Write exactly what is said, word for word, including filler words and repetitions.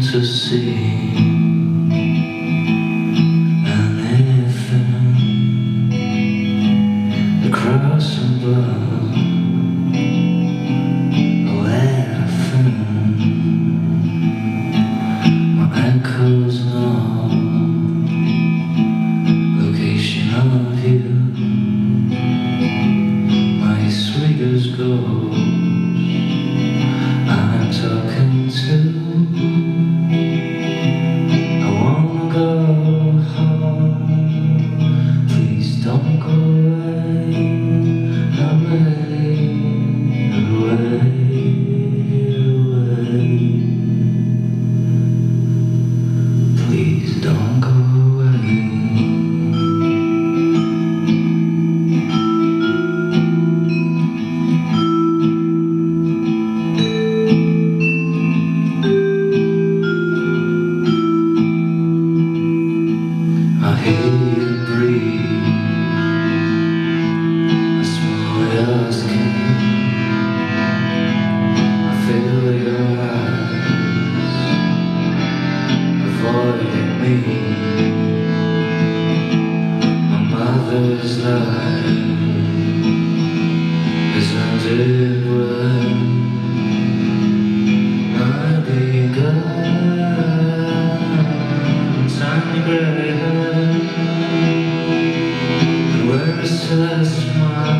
To see an elephant across the world, oh elephant, my ankles know location of you, my swiggers go. I'm talking to. My mother's life is under word. My big God, tiny gray hair, and where is her smile?